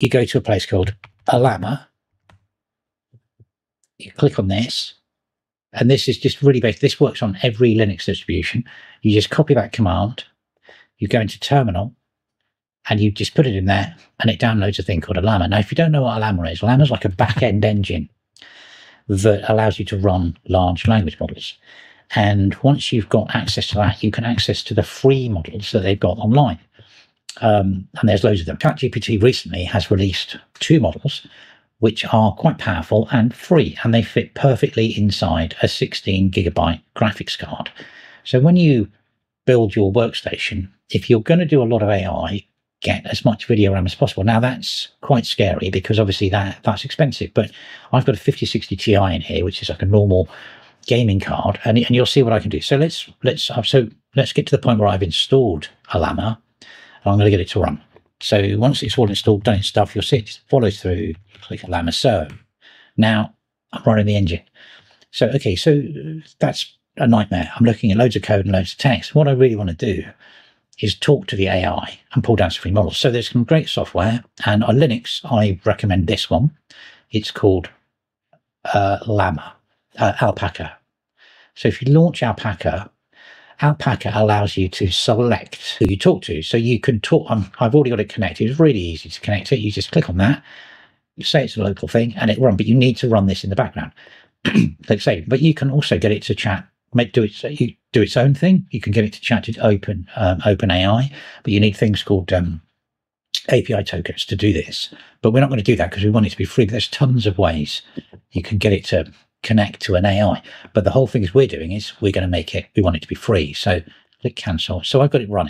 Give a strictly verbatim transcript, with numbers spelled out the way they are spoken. you go to a place called Ollama. You click on this, and this is just really basic. This works on every Linux distribution. You just copy that command, you go into terminal, and you just put it in there, and it downloads a thing called Ollama. Now, if you don't know what Ollama is, Ollama is like a back-end engine that allows you to run large language models. And once you've got access to that, you can access to the free models that they've got online. Um, and there's loads of them. ChatGPT recently has released two models, which are quite powerful and free, and they fit perfectly inside a sixteen gigabyte graphics card. So when you build your workstation, if you're going to do a lot of A I, get as much video RAM as possible. Now that's quite scary because obviously that, that's expensive, but I've got a fifty sixty Ti in here, which is like a normal gaming card, and, and you'll see what I can do. So let's, let's, so let's get to the point where I've installed Ollama, and I'm going to get it to run. So once it's all installed, done its stuff, you'll see it follows through, click Ollama. So now I'm running the engine. So, okay, so that's a nightmare. I'm looking at loads of code and loads of text. What I really want to do is talk to the A I and pull down some free models. So there's some great software, and on Linux, I recommend this one. It's called uh, Llama, uh, Alpaca. So if you launch Alpaca, Alpaca allows you to select who you talk to. So you can talk, um, I've already got it connected. It's really easy to connect it. You just click on that, you say it's a local thing, and it runs, but you need to run this in the background. Like say, but you can also get it to chat, make, do, it, so you do its own thing. You can get it to chat to open, um, OpenAI, but you need things called um, A P I tokens to do this. But we're not going to do that because we want it to be free. But there's tons of ways you can get it to connect to an A I, but the whole thing is we're doing is we're going to make it, we want it to be free. So click cancel. So I've got it running.